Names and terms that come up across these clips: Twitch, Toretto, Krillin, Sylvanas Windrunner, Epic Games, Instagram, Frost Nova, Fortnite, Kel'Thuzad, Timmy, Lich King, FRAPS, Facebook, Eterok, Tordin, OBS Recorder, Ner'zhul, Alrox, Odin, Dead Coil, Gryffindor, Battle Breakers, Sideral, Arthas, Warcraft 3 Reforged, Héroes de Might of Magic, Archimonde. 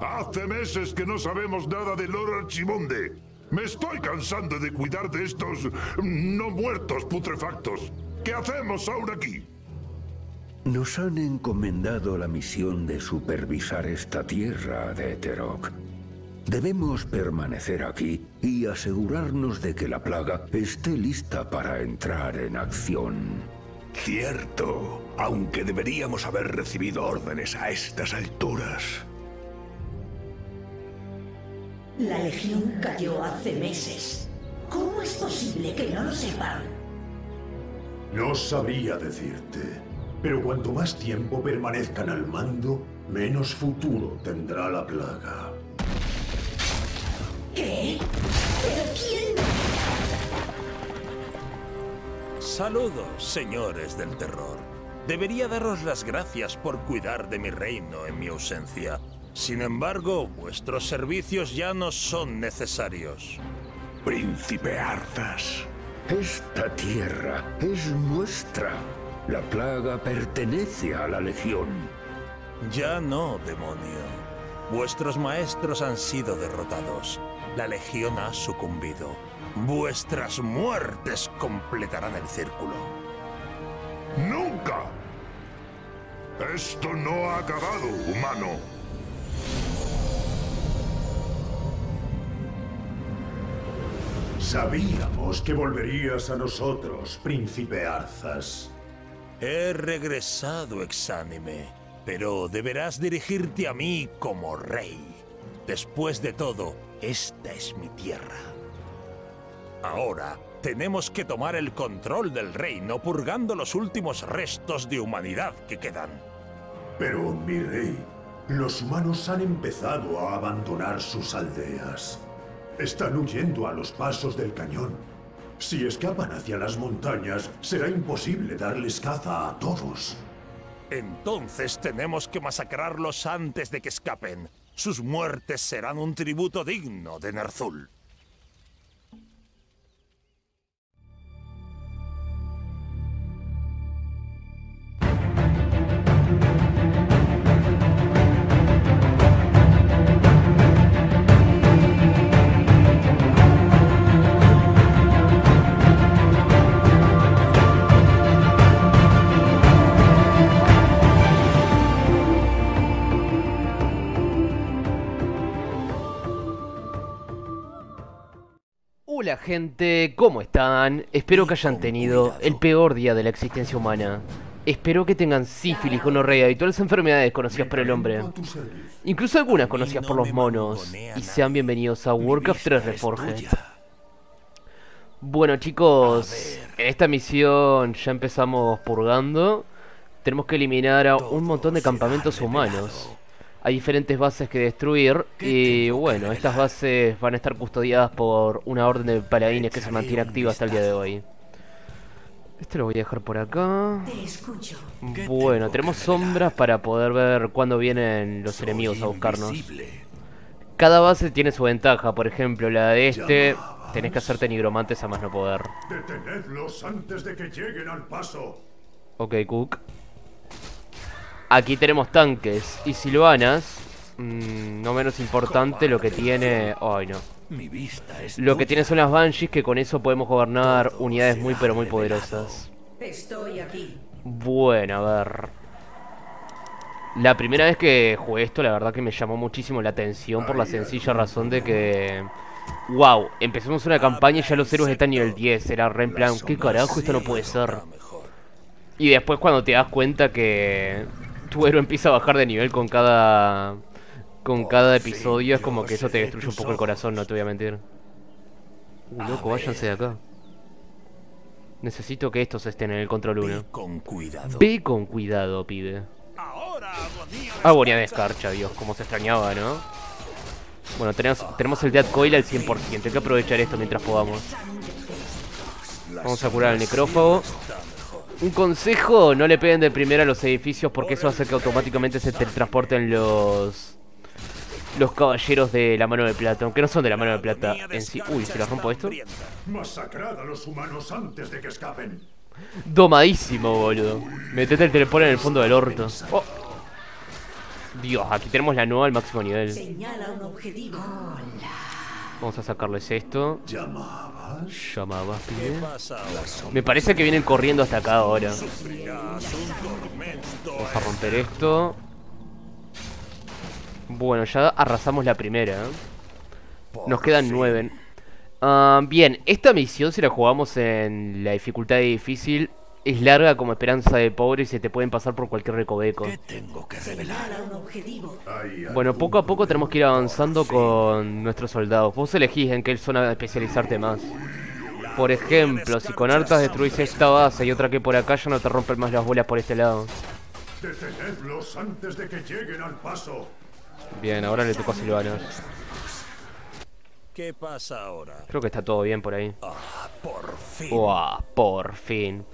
Hace meses que no sabemos nada del Lord Archimonde. Me estoy cansando de cuidar de estos no muertos putrefactos. ¿Qué hacemos ahora aquí? Nos han encomendado la misión de supervisar esta tierra de Eterok. Debemos permanecer aquí y asegurarnos de que la plaga esté lista para entrar en acción. Cierto, aunque deberíamos haber recibido órdenes a estas alturas. La Legión cayó hace meses. ¿Cómo es posible que no lo sepan? No sabría decirte, pero cuanto más tiempo permanezcan al mando, menos futuro tendrá la plaga. ¿Qué? ¿Pero quién? Saludos, señores del terror. Debería daros las gracias por cuidar de mi reino en mi ausencia. Sin embargo, vuestros servicios ya no son necesarios. Príncipe Arthas. Esta tierra es nuestra. La plaga pertenece a la Legión. Ya no, demonio. Vuestros maestros han sido derrotados. La Legión ha sucumbido. Vuestras muertes completarán el círculo. ¡Nunca! Esto no ha acabado, humano. Sabíamos que volverías a nosotros, príncipe Arthas. He regresado exánime, pero deberás dirigirte a mí como rey. Después de todo, esta es mi tierra. Ahora, tenemos que tomar el control del reino purgando los últimos restos de humanidad que quedan. Pero, mi rey, los humanos han empezado a abandonar sus aldeas. Están huyendo a los pasos del cañón. Si escapan hacia las montañas, será imposible darles caza a todos. Entonces tenemos que masacrarlos antes de que escapen. Sus muertes serán un tributo digno de Ner'zhul. Hola gente, ¿cómo están? Espero que hayan tenido el peor día de la existencia humana. Espero que tengan sífilis, gonorrea y todas las enfermedades conocidas por el hombre. Incluso algunas conocidas por los monos. Y sean bienvenidos a Warcraft 3 Reforged. Bueno chicos, en esta misión ya empezamos purgando. Tenemos que eliminar a un montón de campamentos humanos. Hay diferentes bases que destruir y bueno, estas bases van a estar custodiadas por una orden de paladines que se mantiene activa hasta el día de hoy. Este lo voy a dejar por acá. Bueno, tenemos sombras para poder ver cuándo vienen los enemigos a buscarnos. Cada base tiene su ventaja, por ejemplo, la de este, tenés que hacerte nigromantes a más no poder. Detenedlos antes de que lleguen al paso. Ok, Cook. Aquí tenemos tanques y Sylvanas. No menos importante lo que tiene... Ay, no. Lo que tiene son las Banshees, que con eso podemos gobernar unidades muy pero muy poderosas. Bueno, a ver. La primera vez que jugué esto, la verdad que me llamó muchísimo la atención por la sencilla razón de que... Wow, empezamos una campaña y ya los héroes están nivel 10. Era re en plan, ¿qué carajo? Esto no puede ser. Y después cuando te das cuenta que... tu héroe empieza a bajar de nivel con cada episodio, es como que eso te destruye un poco el corazón, no te voy a mentir. Loco, váyanse de acá. Necesito que estos estén en el control 1. Ve con cuidado, pibe. Agonía de escarcha, Dios, como se extrañaba, ¿no? Bueno, tenemos el Dead Coil al 100%, hay que aprovechar esto mientras podamos. Vamos a curar al necrófago. Un consejo, no le peguen de primera a los edificios porque eso hace que automáticamente se teletransporten los caballeros de la mano de plata, aunque no son de la mano de plata en sí. Uy, ¿se las rompo esto? Masacrad a los humanos antes de que escapen. Domadísimo, boludo. Metete el teleport en el fondo del orto. Oh. Dios, aquí tenemos la nueva al máximo nivel. Señala un objetivo. Vamos a sacarles esto. Llamabas, ¿qué? Me parece que vienen corriendo hasta acá ahora. Vamos a romper esto. Bueno, ya arrasamos la primera. Nos quedan 9. Bien, esta misión si la jugamos en la dificultad de difícil, es larga como esperanza de pobre y se te pueden pasar por cualquier recoveco. Bueno, poco a poco tenemos que ir avanzando con nuestros soldados. Vos elegís en qué zona especializarte más. Por ejemplo, si con Arthas destruís esta base y otra que por acá, ya no te rompen más las bolas por este lado. Detenedlos antes de que lleguen al paso. Bien, ahora le tocó a Sylvanas. ¿Qué pasa ahora? Creo que está todo bien por ahí. Por fin.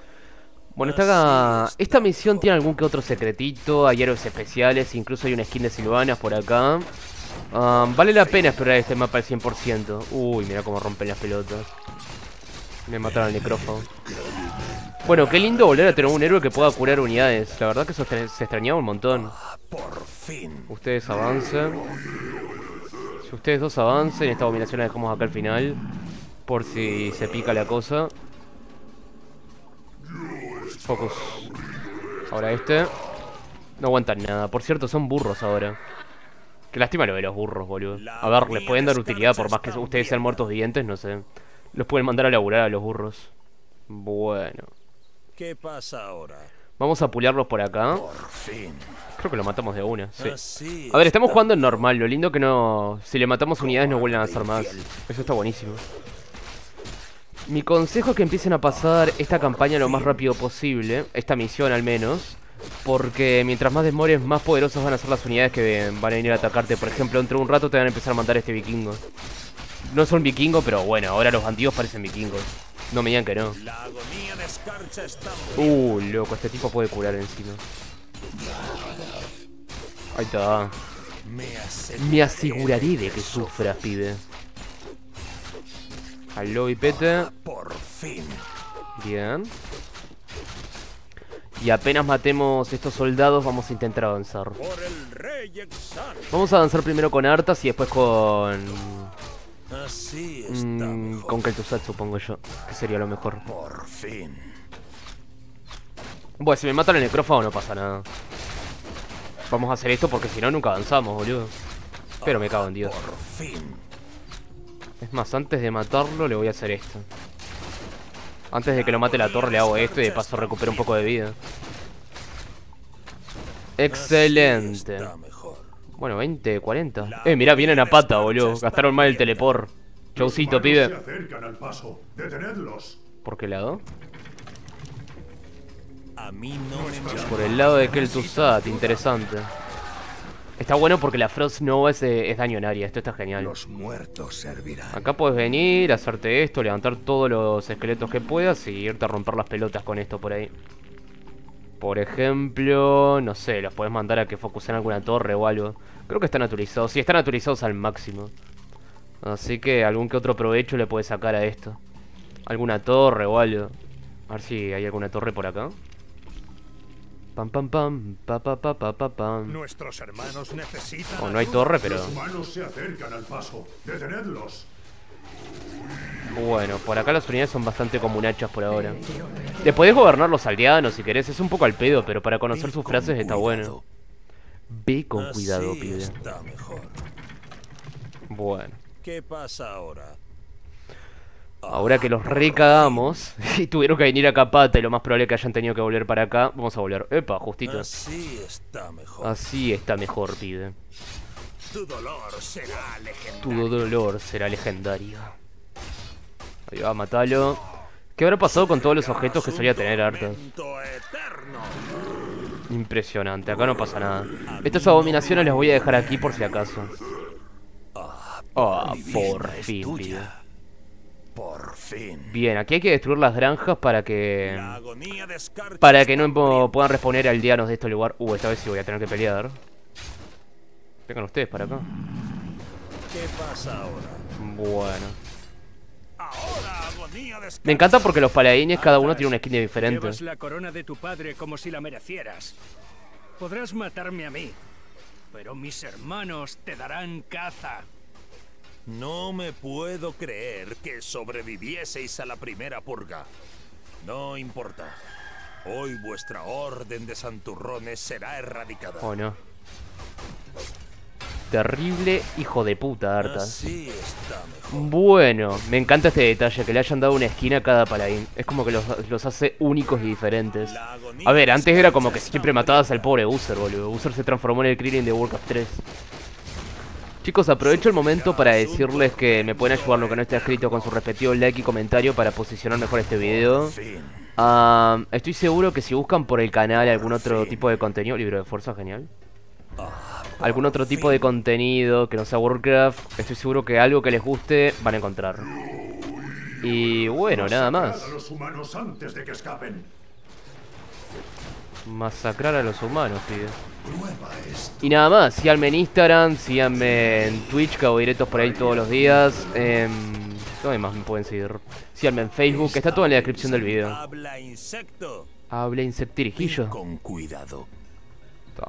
Bueno, esta misión tiene algún que otro secretito. Hay héroes especiales, incluso hay una skin de Sylvanas por acá. Vale la pena explorar este mapa al 100%. Uy, mira cómo rompen las pelotas. Me mataron al necrófago. Bueno, qué lindo volver a tener un héroe que pueda curar unidades. La verdad que eso se extrañaba un montón. Ustedes avancen. Si ustedes dos avancen, esta abominación la dejamos acá al final, por si se pica la cosa. Focus. Ahora este. No aguantan nada. Por cierto, son burros ahora. Qué lástima lo de los burros, boludo. A ver, les pueden dar utilidad por más que ustedes sean muertos dientes, no sé. Los pueden mandar a laburar a los burros. Bueno. ¿Qué pasa ahora? Vamos a pulearlos por acá. Creo que lo matamos de una, sí. A ver, estamos jugando en normal. Lo lindo que no... Si le matamos unidades no vuelven a hacer más. Eso está buenísimo. Mi consejo es que empiecen a pasar esta campaña lo más rápido posible. Esta misión al menos. Porque mientras más demores, más poderosas van a ser las unidades que van a venir a atacarte. Por ejemplo, dentro de un rato te van a empezar a mandar a este vikingo. No son vikingos, pero bueno, ahora los bandidos parecen vikingos. No me digan que no. Loco, este tipo puede curar encima. Ahí está. Me aseguraré de que sufras, pibe. Aló, y pete. Bien. Y apenas matemos estos soldados, vamos a intentar avanzar. Vamos a avanzar primero con Arthas y después con... con Kel'Thuzad, supongo yo, que sería lo mejor. Por fin. Bueno, si me matan el necrófago no pasa nada. Vamos a hacer esto porque si no nunca avanzamos, boludo. Pero me cago en Dios. Por fin. Es más, antes de matarlo le voy a hacer esto. Antes de que lo mate la torre le hago esto y de paso recupero un poco de vida. Excelente. Bueno, 20, 40. Mirá, vienen a pata, boludo. Gastaron mal el teleport. Chaucito, pibe. ¿Por qué lado? Por el lado de Kel'Thuzad, interesante. Está bueno porque la Frost Nova es daño en área. Esto está genial. Acá puedes venir, hacerte esto, levantar todos los esqueletos que puedas y irte a romper las pelotas con esto por ahí. Por ejemplo, no sé, los podés mandar a que focusen alguna torre o algo. Creo que están naturalizados. Sí, están naturalizados al máximo. Así que algún que otro provecho le podés sacar a esto. Alguna torre o algo. A ver si hay alguna torre por acá. Pam, pam, pam, pa, pa, pa, pa, pa, pam. Nuestros hermanos necesitan... no hay torre, pero... los humanos se acercan al paso. Detenedlos. Bueno, por acá las unidades son bastante comunachas por ahora. Le podés gobernar los aldeanos si querés. Es un poco al pedo, pero para conocer sus frases está bueno. Ve con cuidado, pibe. Bueno. ¿Qué pasa ahora? Ahora que los recagamos y tuvieron que venir acá a pata y lo más probable es que hayan tenido que volver para acá. Vamos a volver. Epa, justito. Así está mejor. Así está mejor, pibe. Tu dolor será legendario. Ahí va, matalo. ¿Qué habrá pasado con todos los objetos que solía tener Arthas? Impresionante, acá no pasa nada. Estas abominaciones las voy a dejar aquí por si acaso. Por fin, pibe. Bien, aquí hay que destruir las granjas para que... no puedan responder aldeanos de este lugar. Esta vez sí voy a tener que pelear. Vengan ustedes para acá. ¿Qué pasa ahora? Bueno. Me encanta porque los paladines cada uno tiene una skin diferente. Llevas la corona de tu padre como si la merecieras. Podrás matarme a mí, pero mis hermanos te darán caza. No me puedo creer que sobrevivieseis a la primera purga. No importa. Hoy vuestra orden de santurrones será erradicada. Oh, no. Terrible hijo de puta, Arthas. Así está mejor. Bueno, me encanta este detalle, que le hayan dado una esquina a cada paladín. Es como que los hace únicos y diferentes. A ver, antes era como que siempre matabas al pobre User, boludo. User se transformó en el Krillin de Warcraft 3. Chicos, aprovecho el momento para decirles que me pueden ayudar lo que no está escrito con su respectivo like y comentario para posicionar mejor este video. Estoy seguro que si buscan por el canal algún otro tipo de contenido... Libro de fuerza, genial. Algún otro tipo de contenido que no sea Warcraft, estoy seguro que algo que les guste van a encontrar. Y bueno, nada más. Masacrar a los humanos, tío. Y nada más, síganme en Instagram, síganme en Twitch, que hago directos por ahí todos los días. ¿Dónde más me pueden seguir? Síganme en Facebook, que está todo en la descripción del video. Habla insectirijillo. Con cuidado.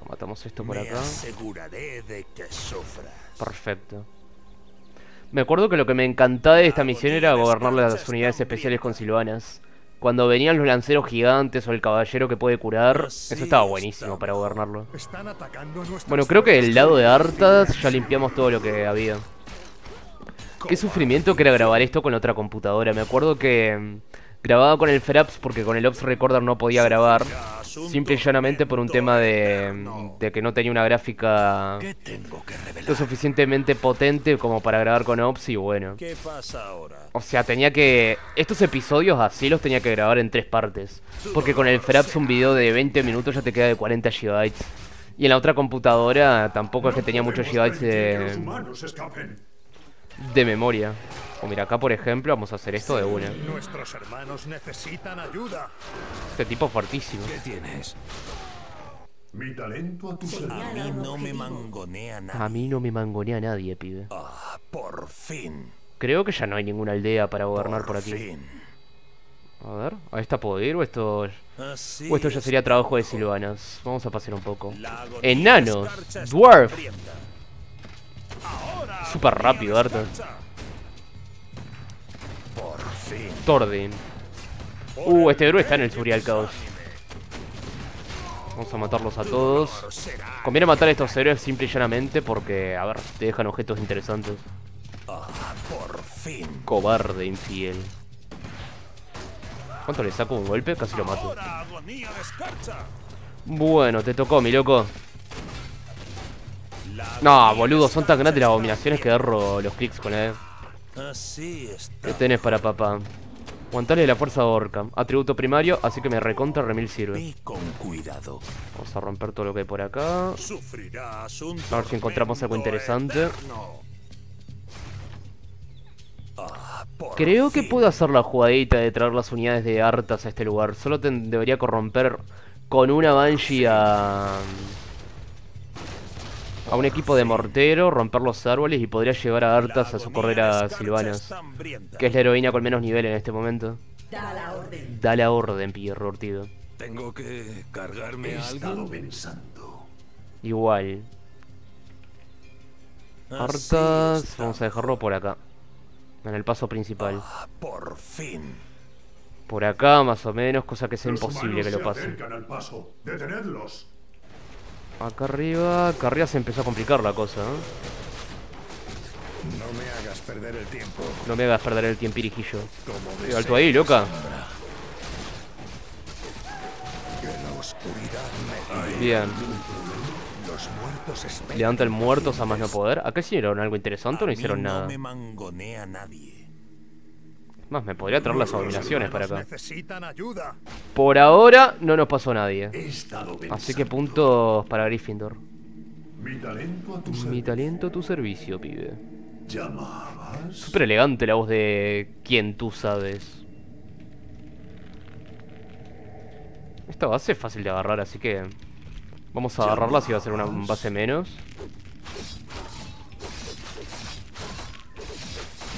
Matamos esto por acá. Perfecto. Me acuerdo que lo que me encantaba de esta misión era gobernar las unidades especiales con Sylvanas. Cuando venían los lanceros gigantes o el caballero que puede curar, eso estaba buenísimo para gobernarlo. Bueno, creo que del lado de Arthas ya limpiamos todo lo que había. Qué sufrimiento que era grabar esto con otra computadora. Me acuerdo que grababa con el FRAPS porque con el OBS Recorder no podía grabar. Simple y llanamente por un tema de que no tenía una gráfica lo suficientemente potente como para grabar con OBS y bueno. O sea, tenía que... Estos episodios así los tenía que grabar en 3 partes. Porque con el FRAPS un video de 20 minutos ya te queda de 40 GB. Y en la otra computadora tampoco es que tenía muchos GB de memoria. O mira, acá por ejemplo vamos a hacer esto de una. Nuestros hermanos necesitan ayuda. Este tipo es fuertísimo. ¿Qué tienes? Mi talento a tu servicio. A mí no me mangonea nadie. A mí no me mangonea nadie, pibe. Ah, por fin. Creo que ya no hay ninguna aldea para gobernar por aquí. A ver, ¿a esta puedo ir o esto? O esto ya sería trabajo de Sylvanas. Vamos a pasear un poco. Enanos, dwarf. Súper rápido, Arthas. Tordin. Este héroe está en el Surial Caos. Vamos a matarlos a todos. Conviene matar a estos héroes simple y llanamente porque, a ver, te dejan objetos interesantes. Cobarde infiel. ¿Cuánto le saco? Un golpe, casi lo mato. Bueno, te tocó, mi loco. No, boludo, son tan grandes las abominaciones que derro los clics con la E. ¿Qué tenés para papá? Guantales de la fuerza orca. Atributo primario, así que me recontra remil sirve. Vamos a romper todo lo que hay por acá. A ver si encontramos algo interesante. Creo que puedo hacer la jugadita de traer las unidades de Arthas a este lugar. Solo debería corromper con una Banshee a un equipo de mortero, romper los árboles y podría llevar a Arthas a socorrer a Sylvanas, que es la heroína con menos nivel en este momento. Da la orden, Pierro Ortido. Tengo que cargarme algo. Igual. Arthas, vamos a dejarlo por acá, en el paso principal. Por fin. Por acá, más o menos, cosa que es imposible que lo pase. Detenedlos. Acá arriba se empezó a complicar la cosa, ¿eh? No me hagas perder el tiempo. No me hagas perder el tiempo, Irijillo. Alto ahí, loca. Bien. Levanta el muerto a más no poder. ¿Acá hicieron algo interesante o no hicieron nada? Más, me podría traer las abominaciones para acá. Por ahora no nos pasó nadie. Así que puntos para Gryffindor. Mi talento a tu servicio, pibe. Súper elegante la voz de quien tú sabes. Esta base es fácil de agarrar, así que vamos a agarrarla si va a ser una base menos.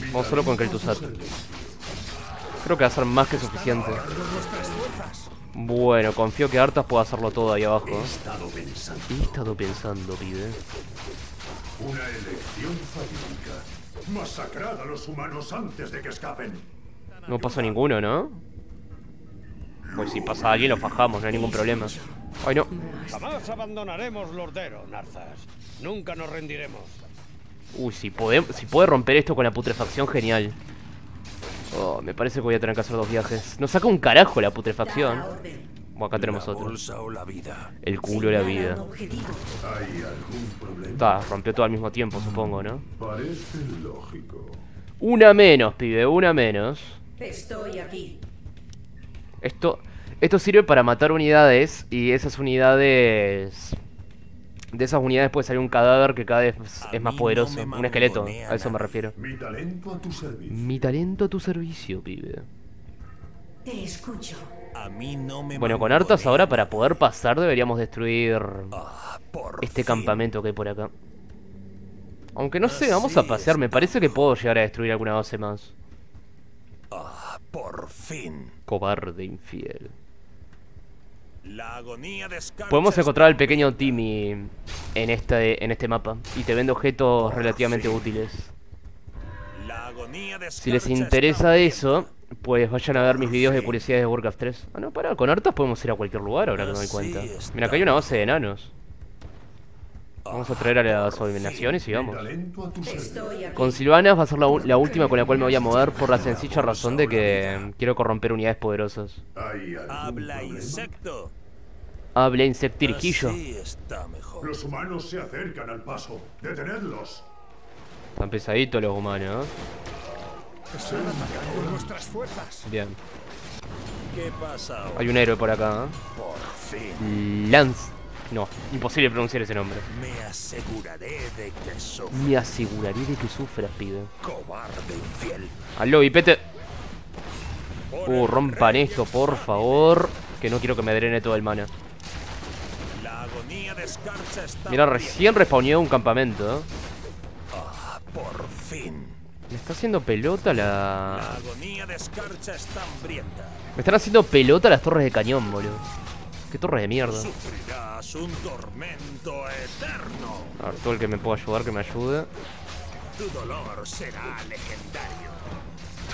Vamos solo con Kel'Thuzad. Creo que va a ser más que suficiente. Bueno, confío que Arthas pueda hacerlo todo ahí abajo. He estado pensando, pibe. Una elección fatídica. Masacrad a los humanos antes de que escapen. No pasó ninguno, ¿no? Pues si pasa alguien lo fajamos, no hay ningún problema. Ay, no. Jamás abandonaremos Lordero, Arthas. Nunca nos rendiremos. Uy, si puede romper esto con la putrefacción, genial. Oh, me parece que voy a tener que hacer dos viajes. No saca un carajo la putrefacción. Bueno, acá tenemos otro. El culo o la vida. Está, rompió todo al mismo tiempo, supongo, ¿no? Parece lógico. Una menos, pibe, una menos. Estoy aquí. Esto sirve para matar unidades. Y esas unidades... De esas unidades puede salir un cadáver que cada vez es más poderoso. Un esqueleto, a eso me refiero. Mi talento a tu servicio. Mi talento a tu servicio, pibe. Te escucho. Bueno, con Arthas ahora para poder pasar deberíamos destruir este campamento que hay por acá. Aunque no sé, vamos a pasear. Me parece que puedo llegar a destruir alguna base más. Por fin. Cobarde infiel. La agonía descansa. Podemos encontrar al pequeño Timmy en este mapa. Y te vende objetos relativamente útiles. La agonía descansa. Si les interesa eso, pues vayan a ver mis videos de curiosidades de Warcraft 3. Ah, no, pará, con Arthas podemos ir a cualquier lugar ahora que me doy cuenta. Mira, acá hay una base de enanos. Vamos a traer a las abominaciones y vamos. Con Sylvanas va a ser la última con la cual me voy a mover por la sencilla razón de que quiero corromper unidades poderosas. Habla insecto. Habla insectirijillo. Los humanos se acercan al paso. Detenedlos. Están pesaditos los humanos. Bien. Hay un héroe por acá. Lance. No, imposible pronunciar ese nombre. Me aseguraré de que sufras, pibe. Cobarde infiel. Aló, vipete. Rompan esto, por favor. Que no quiero que me drene todo el mana. Mira, recién respawneó un campamento. Por fin. Me está haciendo pelota la agonía de escarcha está hambrienta. Me están haciendo pelota las torres de cañón, boludo. Qué torre de mierda. Sufrirás un tormento eterno. A ver, todo el que me pueda ayudar, que me ayude. Tu dolor será legendario.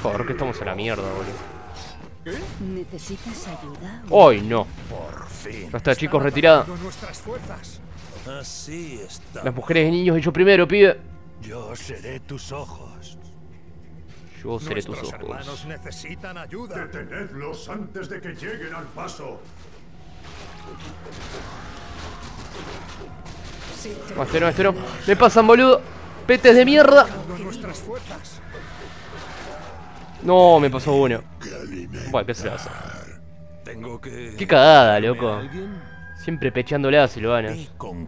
Joder, que estamos en la mierda, boludo. ¿Eh? ¿Necesitas ayuda? ¡Ay, no! Por fin. Ya está, chicos, retirada. Así está. Las mujeres y niños y yo primero, pibe. Yo seré tus ojos. Yo seré tus ojos. Nuestros hermanos necesitan ayuda. Detenedlos antes de que lleguen al paso. No, este no. Me pasan, boludo. Petes de mierda. No, me pasó uno. Bueno, ¿qué se le va a hacer? Qué cagada, loco. Siempre pecheándola a Sylvanas.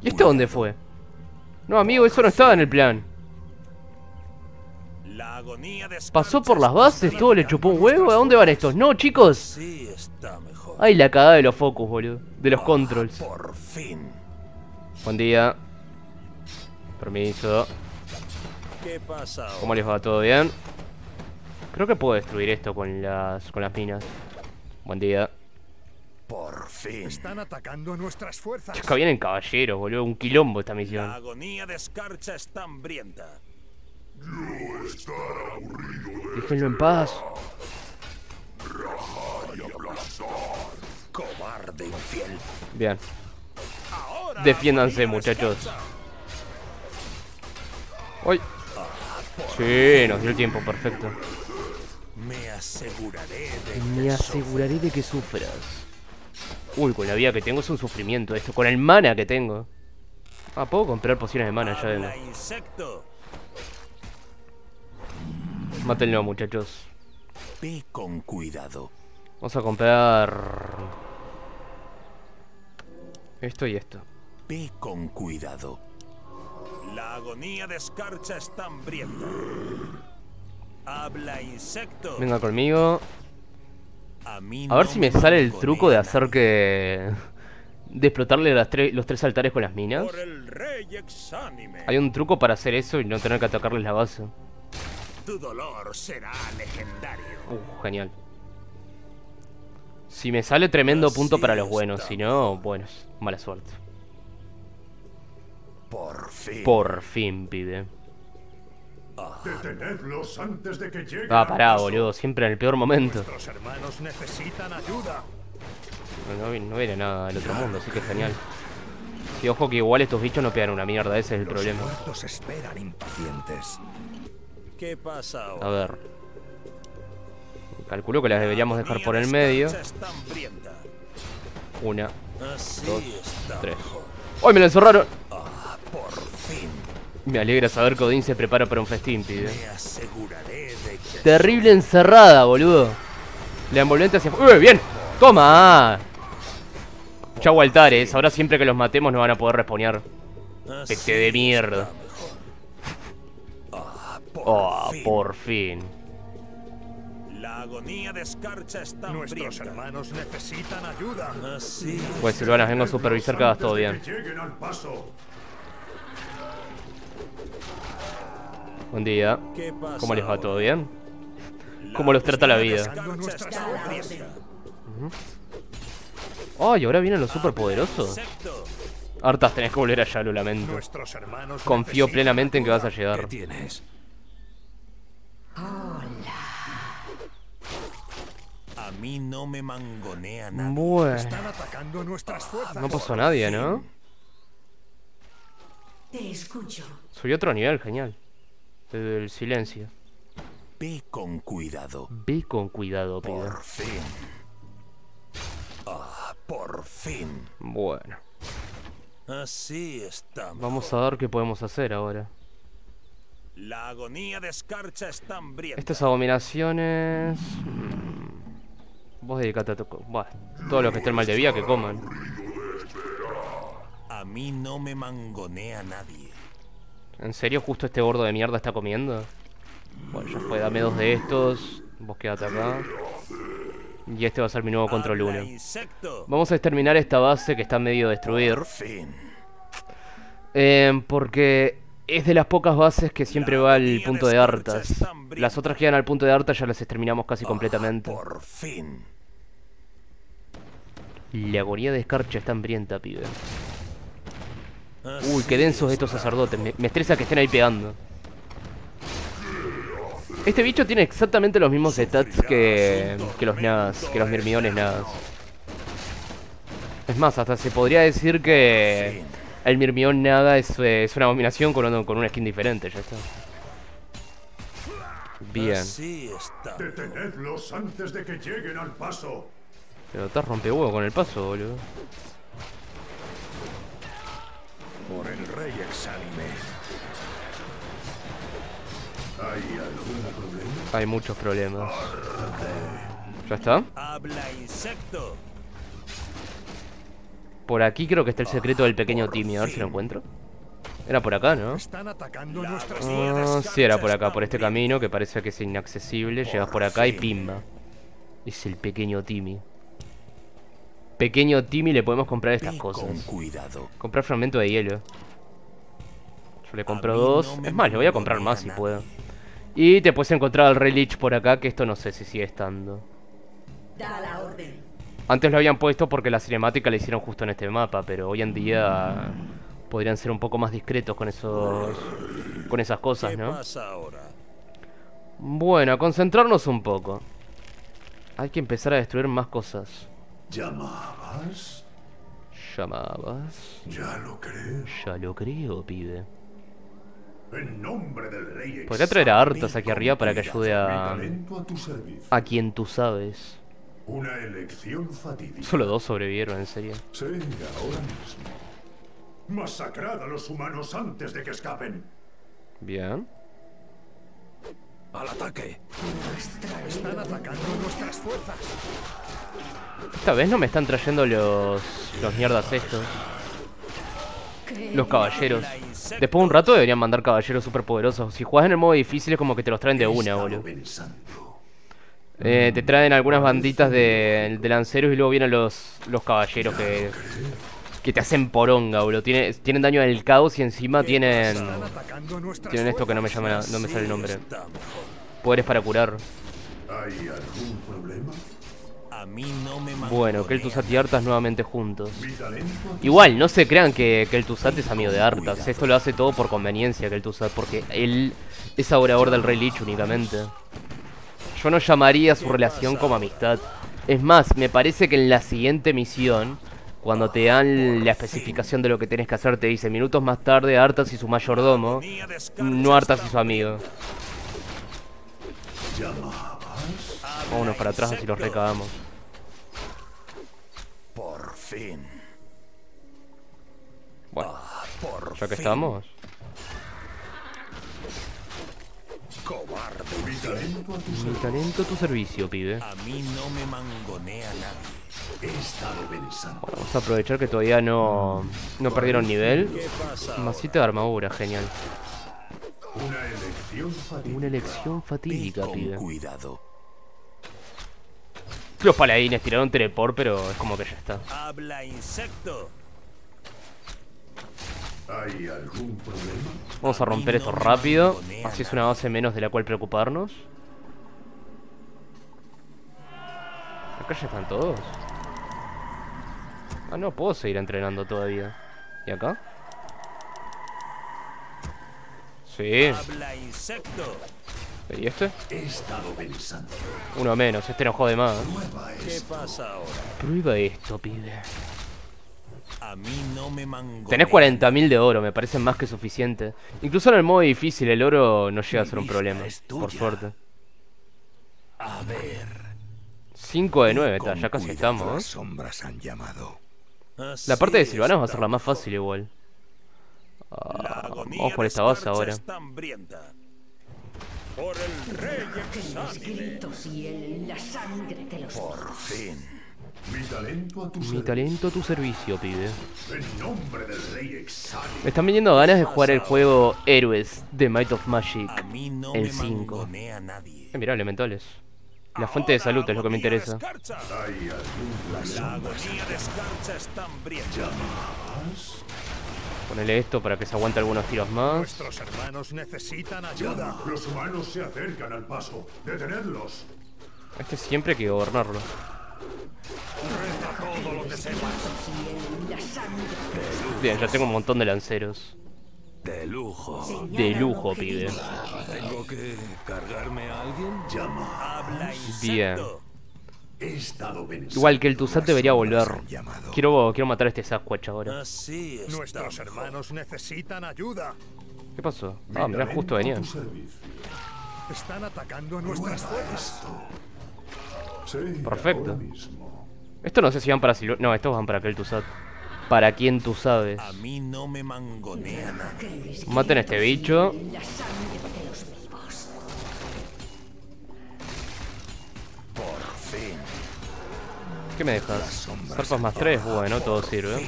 ¿Y este dónde fue? No, amigo, eso no estaba en el plan. Pasó por las bases, todo le chupó un huevo. ¿A dónde van estos? No, chicos. Ay, la cagada de los focus, boludo. De los controls. Por fin. Buen día. Permiso. ¿Qué pasa? ¿Cómo les va? ¿Todo bien? Creo que puedo destruir esto con las minas. Buen día. Por fin. Están atacando a nuestras fuerzas. Chica, vienen caballeros, boludo. Un quilombo esta misión. La agonía de escarcha está hambrienta. Yo estaré aburrido de... Déjenlo en paz. Rajar y aplastar. Cobarde infiel. Bien. Defiéndanse, muchachos. ¡Uy! Sí, nos dio el tiempo, perfecto. Me aseguraré de que sufras. Uy, con la vida que tengo es un sufrimiento esto. Con el mana que tengo. Ah, puedo comprar pociones de mana, ya vengo. Mátenlo, muchachos. Ve con cuidado. Vamos a comprar... Esto y esto. Ve con cuidado. La agonía de escarcha está hambrienta. Habla insecto. Venga conmigo. A ver si me sale el truco de hacer que... De explotarle los tres altares con las minas. Hay un truco para hacer eso y no tener que atacarles la base. Tu dolor será legendario. Genial. Si me sale tremendo punto para los buenos, si no, bueno, mala suerte. Por fin, pibe. Detenerlos antes de que lleguen. Ah, pará, boludo, siempre en el peor momento. Nuestros hermanos necesitan ayuda. No viene nada del otro mundo, así que es genial. Sí, ojo que igual estos bichos no pegan una mierda, ese es el problema. Esperan impacientes. ¿Qué pasa ahora? A ver. Calculo que las deberíamos dejar por el medio. Una, dos, tres. ¡Ay, me lo encerraron! Me alegra saber que Odin se prepara para un festín, pibe. Terrible encerrada, boludo. La envolvente hacia... ¡Uy, bien! ¡Toma! Chau, altares. Ahora siempre que los matemos no van a poder respawnear. Pete de mierda. Oh, por fin. La agonía de escarcha está. Nuestros hermanos necesitan ayuda. Pues Sylvanas, vengo a supervisar que hagas todo bien. Buen día. ¿Cómo les va? ¿Todo bien? ¿Cómo los trata la vida? Oh, y ahora vienen los superpoderosos. Arthas, tenés que volver allá, lo lamento. Confío plenamente en que vas a llegar. A mí no me mangonea nada. Bueno. Están atacando nuestras fuerzas. No pasó a nadie, ¿no? Te escucho. Soy otro nivel, genial. Desde el silencio. Ve con cuidado. Ve con cuidado, pibe. Por fin. Por fin. Bueno. Así estamos. Vamos a ver qué podemos hacer ahora. La agonía de escarcha está hambrienta. Estas abominaciones. Vos dedicate a tu... Bueno, todos los que estén mal de vida que coman. A mí no me mangonea nadie. ¿En serio justo este gordo de mierda está comiendo? Bueno, ya fue, dame dos de estos. Vos quedate acá. Y este va a ser mi nuevo control 1. Vamos a exterminar esta base que está medio destruida. Porque es de las pocas bases que siempre va al punto de Arthas. Las otras que llegan al punto de Arthas ya las exterminamos casi completamente. Por fin. La agonía de escarcha está hambrienta, pibe. Uy, qué densos estos sacerdotes. Me estresa que estén ahí pegando. Este bicho tiene exactamente los mismos stats que los nadas, que los mirmiones nadas. Es más, hasta se podría decir que el mirmión nada es una abominación con una skin diferente, ya está. Bien. Detenedlos antes de que lleguen al paso. Pero estás rompehuevo con el paso, boludo. Por el rey exánime. ¿Hay algún problema? Hay muchos problemas. ¿Ya está? Habla insecto. Por aquí creo que está el secreto del pequeño Timmy. A ver si lo encuentro. Era por acá, ¿no? Sí, era por acá, por este camino que parece que es inaccesible. Llegas por acá y pimba. Es el pequeño Timmy. Pequeño Timmy le podemos comprar estas cosas. Comprar fragmento de hielo. Yo le compro dos. Es más, le voy a comprar más si puedo. Y te puedes encontrar al Rey Lich por acá, que esto no sé si sigue estando. Da la orden. Antes lo habían puesto porque la cinemática la hicieron justo en este mapa, pero hoy en día podrían ser un poco más discretos con esos, con esas cosas, ¿no? Bueno, a concentrarnos un poco. Hay que empezar a destruir más cosas. ¿Llamabas? ¿Llamabas? Ya lo creo. Ya lo creo, pibe. En nombre del rey. Podría traer a Arthas aquí arriba para que ayude a quien tú sabes. Una elección fatídica. Solo dos sobrevivieron, en serio. Sí, ahora mismo. Masacrad a los humanos antes de que escapen. Bien. Al ataque. Están atacando nuestras fuerzas. Esta vez no me están trayendo los mierdas estos. Los caballeros. Después de un rato deberían mandar caballeros superpoderosos. Si juegas en el modo difícil es como que te los traen de una, boludo. Te traen algunas banditas de lanceros y luego vienen los caballeros que te hacen poronga, boludo. Tienen daño del caos y encima tienen esto que no me sale el nombre. Poderes para curar. ¿Hay algún problema? Bueno, Kel'Thuzad y Arthas nuevamente juntos. Igual, no se crean que Kel'Thuzad es amigo de Arthas. Esto lo hace todo por conveniencia Kel'Thuzad, porque él es adorador del Rey Lich únicamente. Yo no llamaría su relación como amistad. Es más, me parece que en la siguiente misión, cuando te dan la especificación de lo que tenés que hacer, te dice minutos más tarde Arthas y su mayordomo, no Arthas y su amigo. Vámonos para atrás así los recabamos. Por fin. Bueno, ya que estamos. Mi talento a tu servicio, pibe. A mí no me mangonea nadie. Bueno, vamos a aprovechar que todavía no perdieron nivel. Masita de armadura, genial. Una elección fatídica, pibe. Cuidado. Los paladines tiraron teleport, pero es como que ya está. Habla, insecto. ¿Hay algún problema? Vamos a romper esto rápido. Así es una base menos de la cual preocuparnos. Acá ya están todos. Ah, no, puedo seguir entrenando todavía. ¿Y acá? Sí. ¿Y este? Uno menos, este no jode más. ¿Qué pasa ahora? Prueba esto, pibe. A mí no me mango. Tenés 40.000 de oro, me parece más que suficiente. Incluso en el modo difícil el oro no llega a ser un problema, por suerte. A ver. 5 de 9, ta, ya casi estamos. Sombras han llamado. La parte de Sylvanas va a ser la más fácil igual. Ah, vamos por esta base ahora. Por el rey exánime. Por fin. Mi talento a tu servicio, pibe. Me están viniendo ganas de jugar el juego Héroes de Might of Magic. El 5. Mirá, elementales. La fuente de salud es lo que me interesa. Ponele esto para que se aguante algunos tiros más. Nuestros hermanos necesitan ayuda. Los humanos se acercan al paso. Detenedlos. Este siempre hay que gobernarlo. Bien, ya tengo un montón de lanceros. De lujo. De lujo, pibe. ¿Tengo que cargarme a alguien? Bien. Igual que Kel'Thuzad debería volver. Quiero matar a este Sasquatch ahora. Nuestros hermanos necesitan ayuda. ¿Qué pasó? Ah, mirá, justo venía. Están atacando a nuestras fuerzas. Perfecto. Esto no sé si van para Silo. No, estos van para Kel'Thuzad. Para quien tú sabes. A mí no me mangonean. Maten a este bicho. Por fin. ¿Qué me dejas? Zarpas más 3, bueno, todo sirve.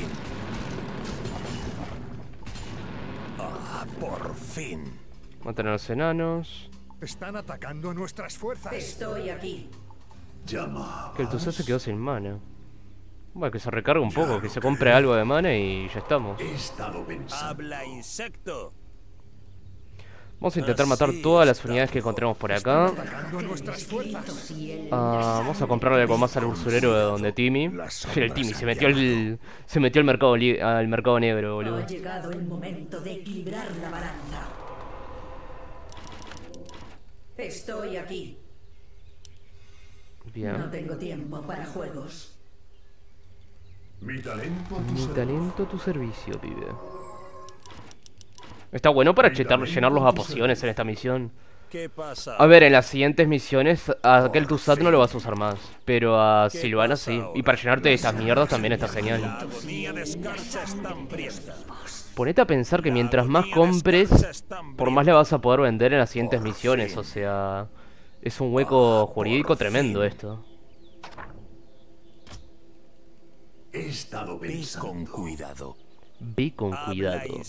Por fin. Maten a los enanos. Están atacando nuestras fuerzas. Estoy aquí. Kel'Thuzad se quedó sin mana. Bueno, que se recargue un poco, que se compre algo de mana y ya estamos. Habla, insecto. Vamos a intentar matar todas las unidades que encontremos por acá. Vamos a comprarle algo más al usurero de donde Timmy. El Timmy se metió al mercado negro, boludo. Ha llegado el momento de equilibrar la balanza. Estoy aquí. Bien. No tengo tiempo para juegos. Mi talento a tu servicio, pibe. Está bueno para llenarlos a pociones en esta misión. ¿Qué pasa? A ver, en las siguientes misiones a Kel'Thuzad no lo vas a usar más, pero a Sylvanas sí. Y para llenarte de esas mierdas también está genial. Ponete a pensar que mientras más compres, por más le vas a poder vender en las siguientes misiones, o sea... Es un hueco jurídico tremendo esto. He estado pensando. Ve con cuidado. Ve con cuidado.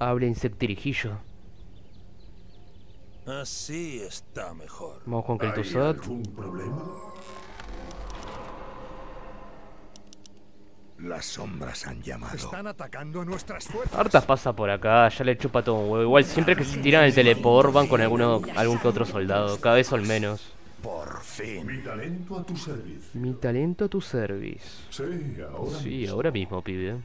Habla, insectirijillo. Así está mejor. Vamos con Kel'Thuzad. Las sombras han llamado. Están atacando nuestras fuerzas. Arthas pasa por acá, ya le chupa todo un huevo. Igual siempre que se tiran el teleport van con algún que otro soldado. Cada vez son menos. Por fin. Mi talento a tu servicio. Mi talento a tu servicio. Sí, ahora mismo. Ahora mismo, pibe.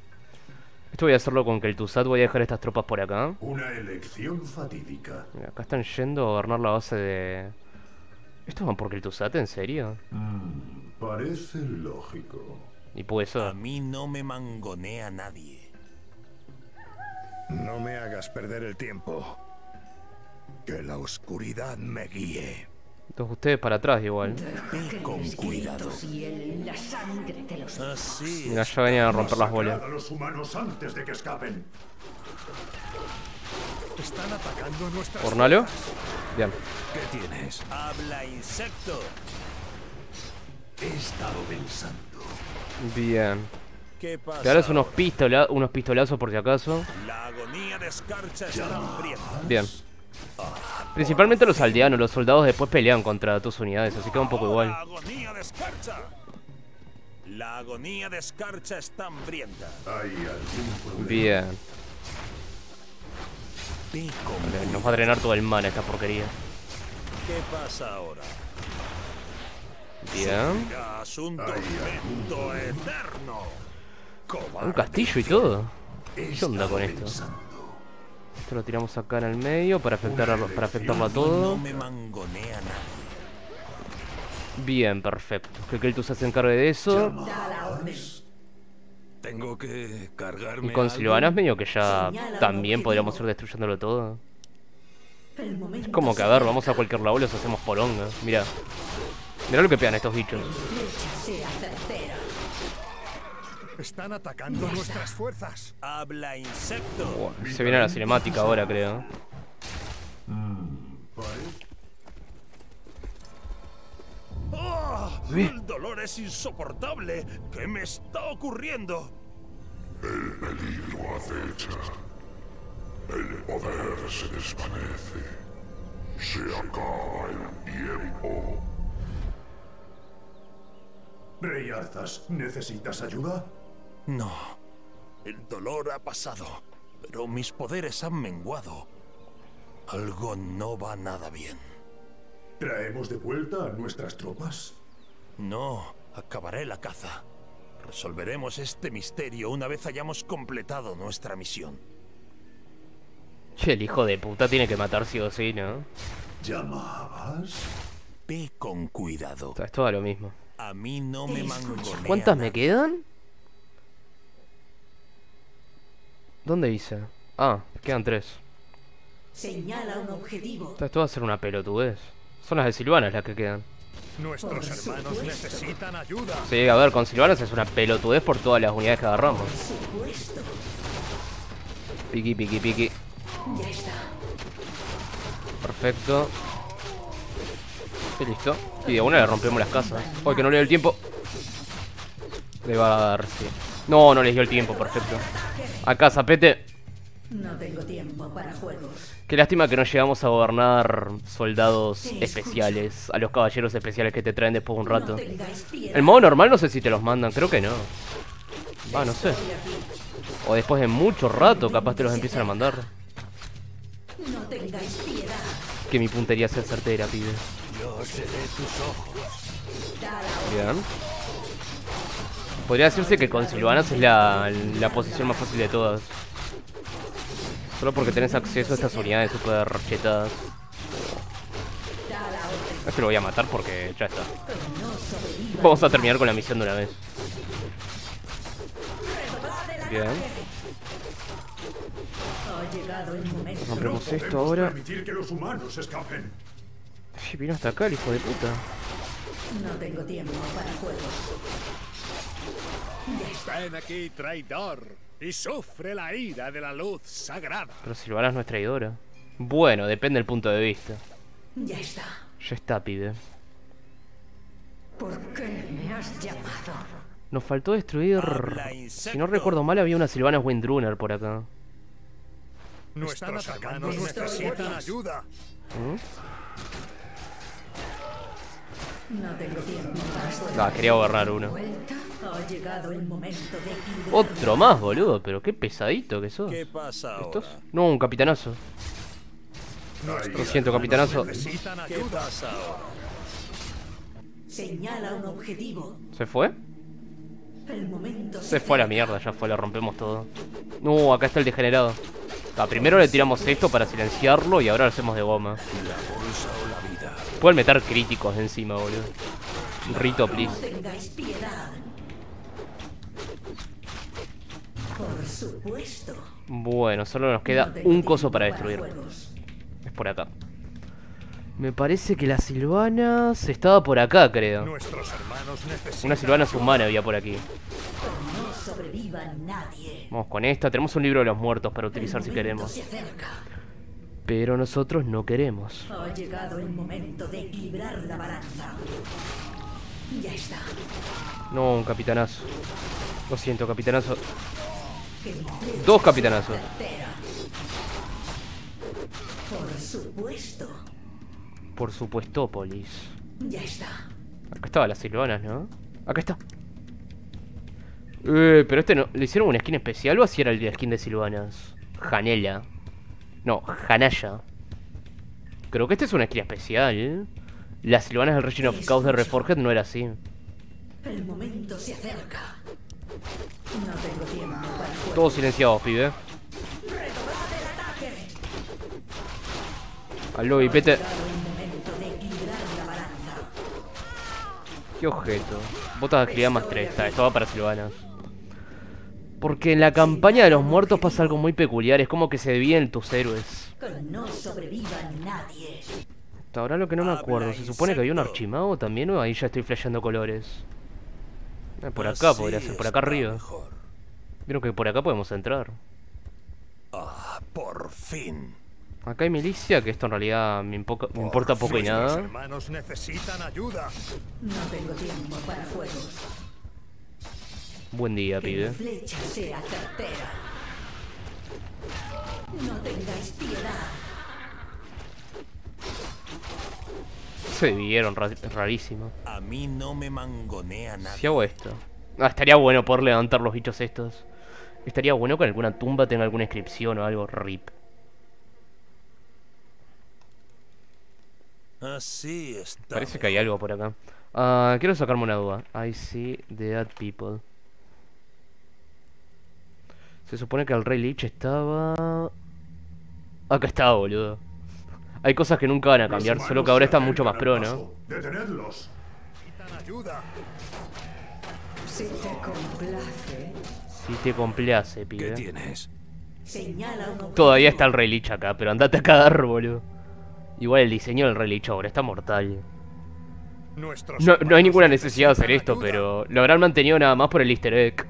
Esto voy a hacerlo con Kel'Thuzad, voy a dejar estas tropas por acá. Una elección fatídica. Mira, acá están yendo a gobernar la base de... ¿Estos van por Kel'Thuzad, en serio? Parece lógico. Y puede ser. A mí no me mangonea nadie. No me hagas perder el tiempo. Que la oscuridad me guíe. Entonces ustedes para atrás igual. Ve con cuidado. Mira, ya venían a romper las bolas. Los humanos antes de que escapen. Están atacando nuestras. Hornalo. Bien. ¿Qué tienes? Habla, insecto. He estado pensando. Bien. ¿Qué pasa? Te harás unos pistolazos por si acaso. La agonía de escarcha está hambrienta. Bien. Principalmente los aldeanos, los soldados después pelean contra tus unidades, así que va un poco igual. La agonía de escarcha está hambrienta. Bien. Vale, nos va a drenar todo el mana esta porquería. ¿Qué pasa ahora? Bien. Un castillo y todo. ¿Qué onda con esto? Esto lo tiramos acá en el medio para afectarlo a todo. Bien, perfecto. Que Kel'Thuzad se encargue de eso. Tengo que cargarme. Y con Sylvanas medio que ya también podríamos ir destruyéndolo todo. Es como que a ver, vamos a cualquier lado y los hacemos poronga. Mirá. Mirá lo que pegan estos bichos. Están atacando nuestras fuerzas. Habla, insecto. Wow, se viene a la cinemática ahora, creo. Oh, el dolor es insoportable. ¿Qué me está ocurriendo? El peligro acecha. El poder se desvanece. Se acaba el tiempo. Rey Arthas, ¿necesitas ayuda? No, el dolor ha pasado, pero mis poderes han menguado. Algo no va nada bien. ¿Traemos de vuelta a nuestras tropas? No, acabaré la caza. Resolveremos este misterio una vez hayamos completado nuestra misión. Che, el hijo de puta tiene que matar sí o sí, ¿no? ¿Llamabas? Ve con cuidado. O sea, es todo lo mismo. A mí no me mangonea. ¿Cuántas me quedan? ¿Dónde hice? Ah, quedan 3. Señala un objetivo. Esto va a ser una pelotudez. Son las de Sylvanas las que quedan. Nuestros hermanos necesitan ayuda. Sí, a ver, con Sylvanas es una pelotudez por todas las unidades que agarramos. Piqui, piqui, piqui. Ya está. Perfecto. Y listo. Y de una le rompemos las casas. Oye, que no le dio el tiempo. Le va a dar, sí. No, no les dio el tiempo, perfecto. Acá, zapete. No tengo tiempo para juegos. Qué lástima que no llegamos a gobernar soldados especiales. A los caballeros especiales que te traen después de un rato. El modo normal no sé si te los mandan, creo que no. Va, no sé. O después de mucho rato capaz te los empiezan a mandar. No tengáis piedad. Que mi puntería sea certera, pibe. Yo seré tus ojos. Bien. Podría decirse que con Sylvanas es la posición más fácil de todas. Solo porque tenés acceso a estas unidades super rachetadas. Este lo voy a matar porque ya está. Vamos a terminar con la misión de una vez. Bien. Rompemos esto ahora. Sí, vino hasta acá el hijo de puta. No tengo tiempo para juegos. Ven aquí, traidor, y sufre la ira de la luz sagrada. Pero Sylvanas no es traidora. Bueno, depende del punto de vista. Ya está. Ya está, pibe. ¿Por qué me has llamado? Nos faltó destruir... Habla, si no recuerdo mal, había una Sylvanas Windrunner por acá. Nuestros hermanos necesitan ayuda. No tengo tiempo para... Ah, quería borrar uno. Otro más, boludo, pero qué pesadito que sos. ¿Qué pasa ahora? ¿Estos? No, un capitanazo. Lo siento, capitanazo. ¿Qué pasa ahora? Señala un objetivo. ¿Se fue? El momento se fue a la mierda, ya fue, le rompemos todo. No, acá está el degenerado. Ah, primero le tiramos esto para silenciarlo y ahora lo hacemos de goma. La bolsa o la vida. Pueden meter críticos encima, boludo. Rito, please. No tengáis piedad. Por supuesto. Bueno, solo nos queda un coso para destruir. Es por acá. Me parece que la Sylvana se estaba por acá, creo. Una Sylvana humana había por aquí. No sobreviva nadie. Vamos con esta. Tenemos un libro de los muertos para utilizar si queremos. Pero nosotros no queremos. Ha llegado el momento de equilibrar la balanza. Ya está. No, un capitanazo. Lo siento, capitanazo. Dos capitanazos. Por supuesto. Por supuestópolis. Ya está. Acá estaba las Sylvanas, ¿no? Acá está. Pero este no. ¿Le hicieron una skin especial o así era el skin de Sylvanas? Janela. No, Hanaya. Creo que este es una skin especial, ¿eh? Las Sylvanas del Region of Chaos de Reforged no era así. El momento se acerca. No tengo tiempo para... Todos silenciados, pibe. Al lobby, pete. ¿Qué objeto? Botas de agilidad más 3, está, esto va para Sylvanas. Porque en la campaña de los muertos pasa algo muy peculiar, es como que se dividen tus héroes. No sobreviva nadie. Hasta ahora lo que no me acuerdo, se supone que había un archimago también, o ahí ya estoy flasheando colores. Por acá podría ser, por acá arriba. Vieron que por acá podemos entrar. Ah, por fin. Acá hay milicia, que esto en realidad me importa poco y nada. Los hermanos necesitan ayuda. No tengo tiempo para juegos. Buen día, pibe. La flecha sea certera. No tengáis piedad. Se vieron rarísimo. A mí no me mangonea nada. Si hago esto. Ah, estaría bueno poder levantar los bichos estos. Estaría bueno que en alguna tumba tenga alguna inscripción o algo, rip. Así está. Parece que hay algo por acá. Quiero sacarme una duda. I see dead people. Se supone que el Rey Lich estaba... Acá está, boludo. Hay cosas que nunca van a cambiar, solo que ahora están mucho más pro, ¿no? Detenedlos. Si te complace. Si te complace, pibe. ¿Qué tienes? Todavía está el Rey Lich acá, pero andate a cagar, boludo. Igual el diseño del relicho ahora está mortal. No hay ninguna necesidad de hacer esto, pero lo habrán mantenido nada más por el easter egg.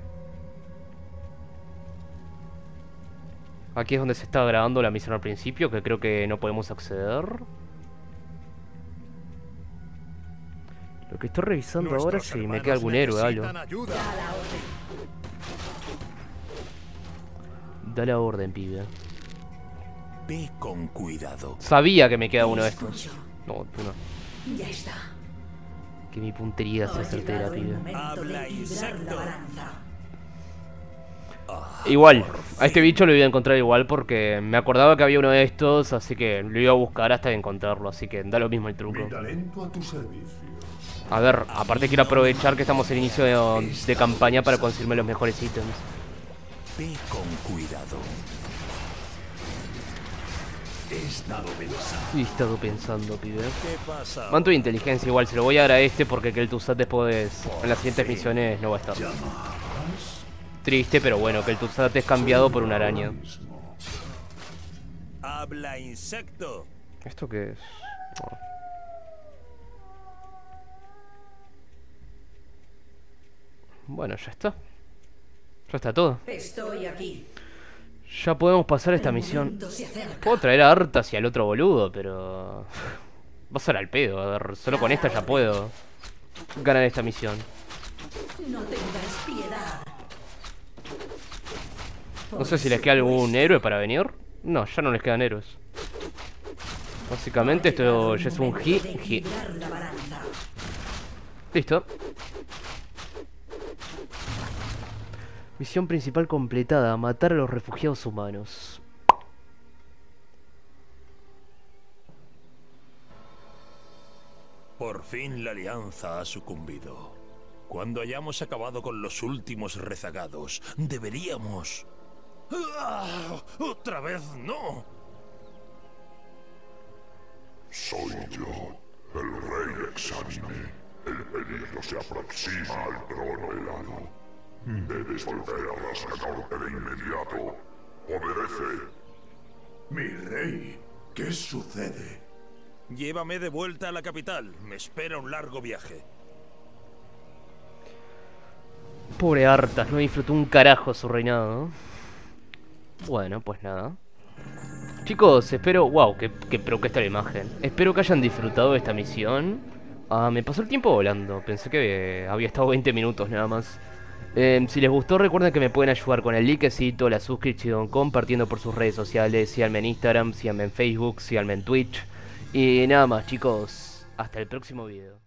Aquí es donde se está grabando la misión al principio, que creo que no podemos acceder. Lo que estoy revisando ahora es si me queda algún héroe, algo. Da la orden, pibe. Con cuidado. Sabía que me queda uno de estos. No, tú no. Ya está. Que mi puntería sea certera, pibe. Igual, a este bicho lo iba a encontrar igual porque me acordaba que había uno de estos, así que lo iba a buscar hasta encontrarlo, así que da lo mismo el truco. A ver, aparte quiero aprovechar que estamos en inicio de campaña para conseguirme los mejores ítems. Ve con cuidado. He estado pensando, pibe. Manto de inteligencia igual, se lo voy a dar a este porque Kel'Thuzad después, en las siguientes misiones, no va a estar. Triste, pero bueno, Kel'Thuzad es cambiado por una araña. Habla insecto. ¿Esto qué es? Oh. Bueno, ya está. Ya está todo. Estoy aquí. Ya podemos pasar esta misión. Puedo traer a Arthas y al otro boludo, pero... Va a ser al pedo, a ver, solo con esta ya puedo ganar esta misión. No sé si les queda algún héroe para venir. No, ya no les quedan héroes. Básicamente esto ya es un hit. Listo. Misión principal completada, matar a los refugiados humanos. Por fin la alianza ha sucumbido. Cuando hayamos acabado con los últimos rezagados, deberíamos... ¡Ah! ¡Otra vez no! Soy yo, el rey exánime. El peligro se aproxima al trono helado. Debes volver a Rascanorte de inmediato. Obedece. Mi rey, ¿qué sucede? Llévame de vuelta a la capital. Me espera un largo viaje. Pobre Arthas, no disfrutó un carajo su reinado, ¿no? Bueno, pues nada. Chicos, espero... ¡Wow! ¡Qué propuesta la imagen! Espero que hayan disfrutado de esta misión. Ah, me pasó el tiempo volando. Pensé que había estado 20 minutos nada más. Si les gustó, recuerden que me pueden ayudar con el likecito, la suscripción, compartiendo por sus redes sociales. Síganme en Instagram, síganme en Facebook, síganme en Twitch. Y nada más, chicos. Hasta el próximo video.